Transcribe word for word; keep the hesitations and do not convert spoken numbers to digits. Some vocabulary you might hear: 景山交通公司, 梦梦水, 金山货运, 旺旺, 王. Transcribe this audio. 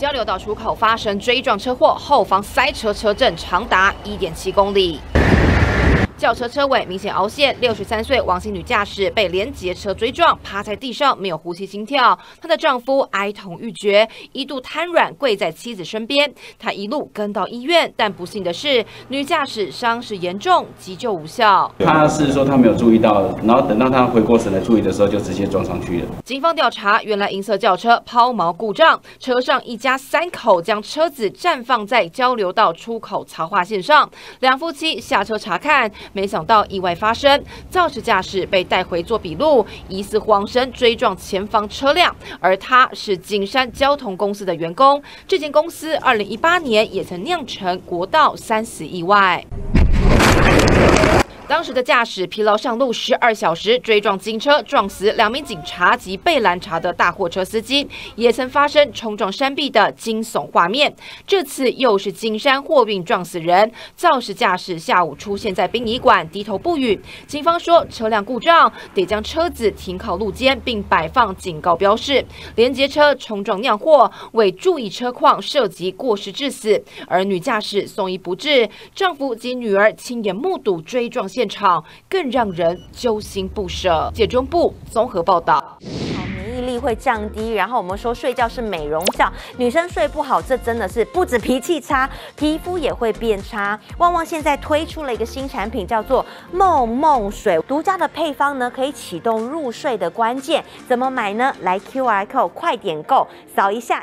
交流道出口发生追撞车祸，后方塞车车阵长达 一点七 公里。 轿车车尾明显凹陷， 六十三岁王姓女驾驶被连结车追撞，趴在地上没有呼吸心跳。她的丈夫哀痛欲绝，一度瘫软跪在妻子身边。她一路跟到医院，但不幸的是，女驾驶伤势严重，急救无效。她是说她没有注意到，然后等到她回过神来注意的时候，就直接撞上去了。警方调查，原来银色轿车抛锚故障，车上一家三口将车子暂放在交流道出口槽化线上，两夫妻下车查看。 没想到意外发生，肇事驾驶被带回做笔录，疑似慌神追撞前方车辆，而他是景山交通公司的员工。这间公司二零一八年也曾酿成国道三死意外。 当时的驾驶疲劳上路十二小时，追撞警车，撞死两名警察及被拦查的大货车司机，也曾发生冲撞山壁的惊悚画面。这次又是金山货运撞死人，肇事驾驶下午出现在殡仪馆，低头不语。警方说车辆故障，得将车子停靠路肩，并摆放警告标示。连结车冲撞酿祸，未注意车况，涉及过失致死。而女驾驶送医不治，丈夫及女儿亲眼目睹追撞现场。 现场更让人揪心不舍。解中部综合报道。 力会降低，然后我们说睡觉是美容觉，女生睡不好，这真的是不止脾气差，皮肤也会变差。旺旺现在推出了一个新产品，叫做梦梦水，独家的配方呢，可以启动入睡的关键。怎么买呢？来 Q R code 快点购，扫一下。